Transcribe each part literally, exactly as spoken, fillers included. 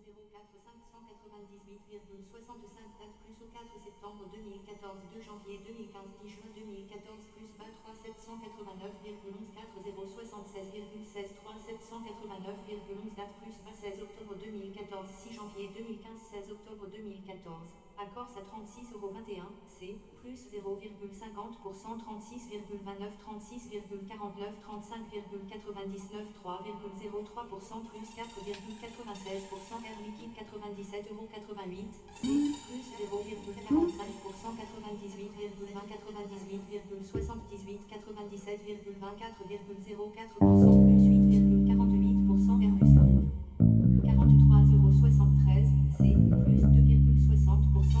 zéro zéro quatre cinq neuf huit virgule soixante-cinq date plus au quatre septembre deux mille quatorze, deux janvier deux mille quinze, dix juin deux mille quatorze plus vingt-trois sept cent quatre-vingt-neuf virgule onze quatre zéro soixante-seize virgule seize trois sept cent quatre-vingt-neuf virgule onze date plus seize octobre deux mille quatorze six janvier deux mille quinze seize octobre deux mille quatorze accord à trente-six euros vingt et un C plus zéro virgule cinquante pour cent trente-six virgule vingt-neuf trente-six virgule quarante-neuf trente-cinq virgule quatre-vingt-dix-neuf trois virgule zéro trois pour cent plus quatre virgule quatre-vingt-seize pour cent air liquide quatre-vingt-dix-sept euros quatre-vingt-huit plus zéro virgule quarante-cinq pour cent quatre-vingt-dix-huit virgule vingt quatre-vingt-dix-huit virgule soixante-dix-huit quatre-vingt-dix-sept virgule vingt-quatre virgule zéro quatre pour cent plus huit virgule quarante-huit pour cent air plus quarante-trois euros soixante-treize C plus deux virgule soixante pour cent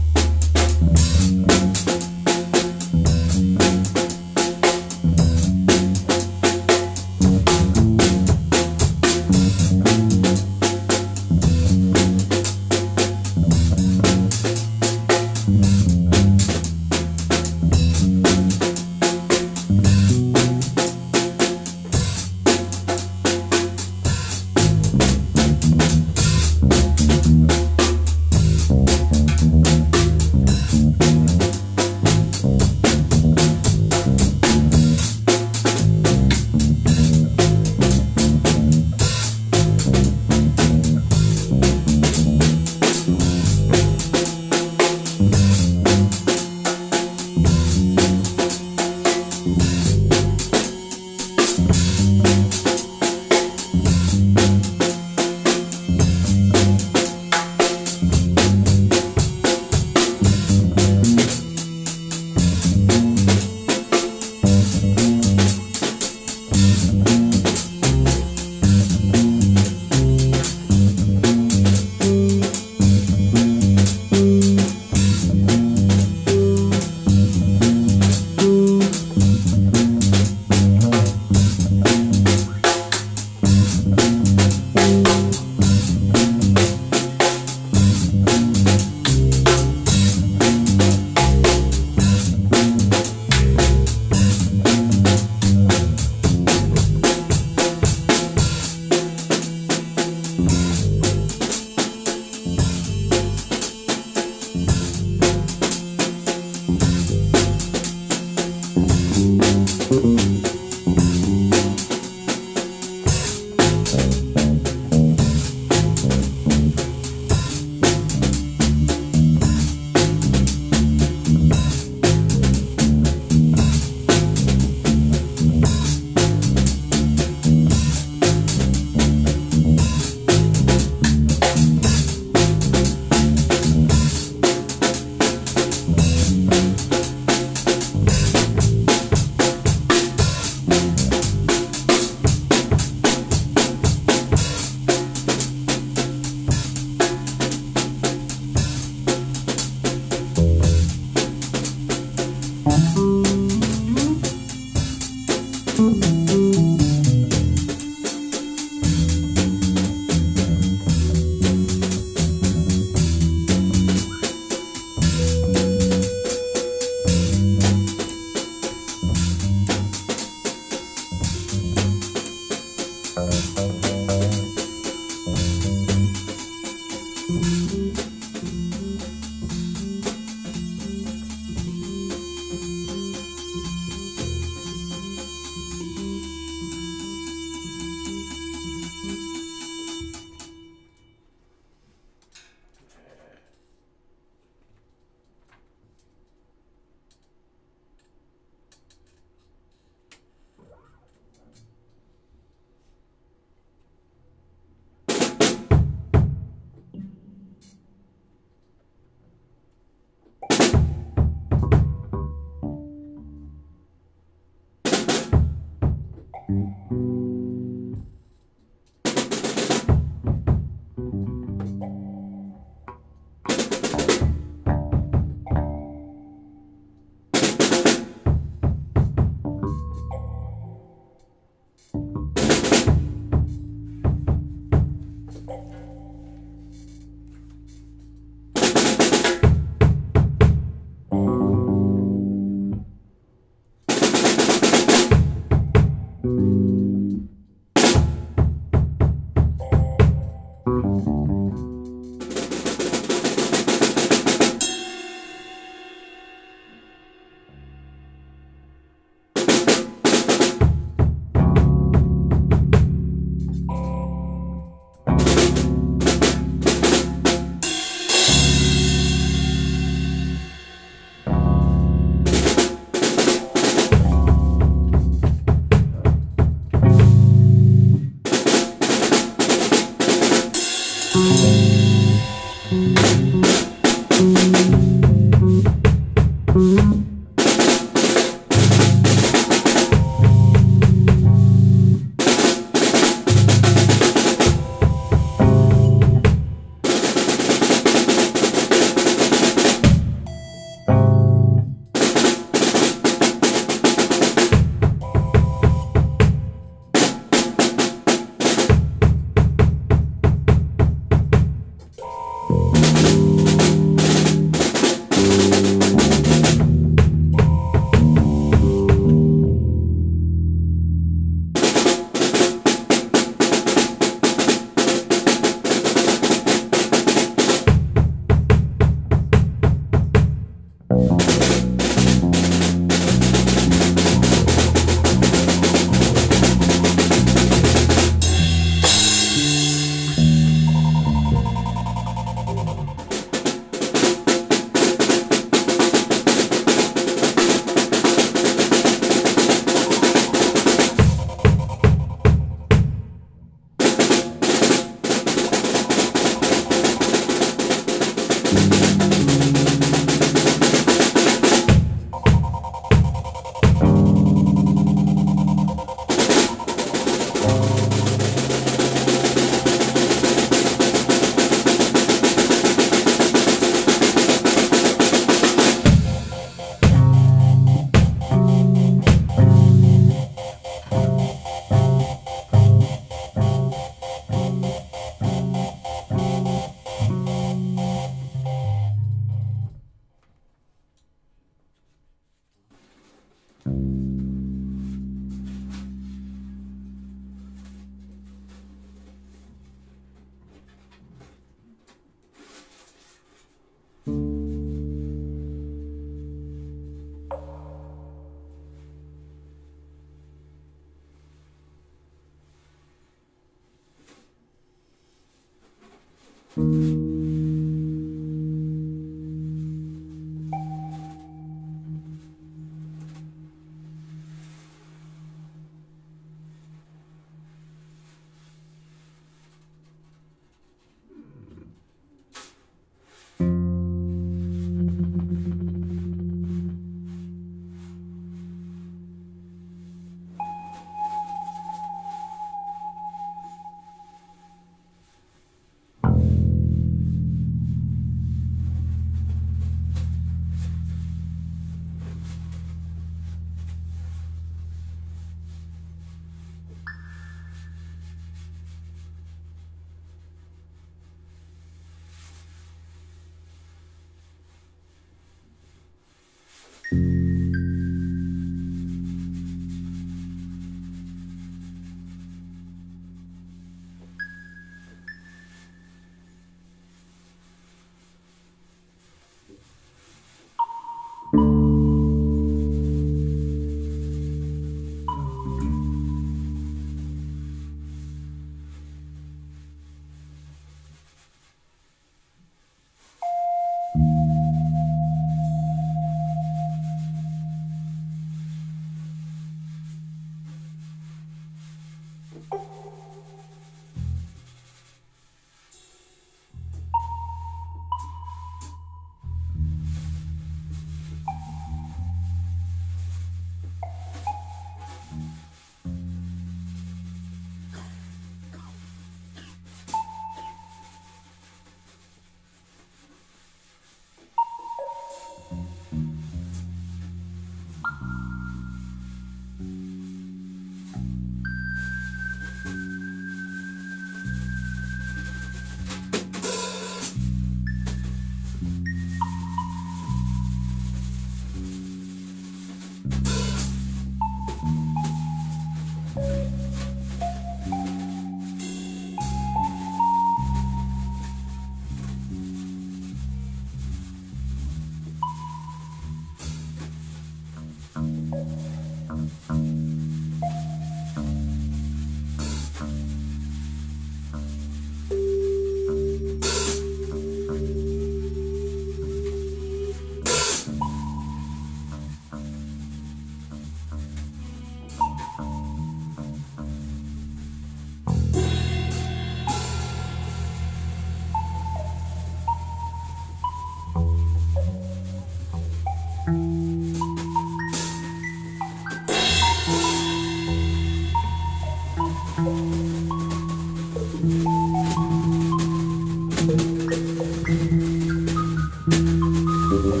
Thank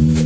mm -hmm. you.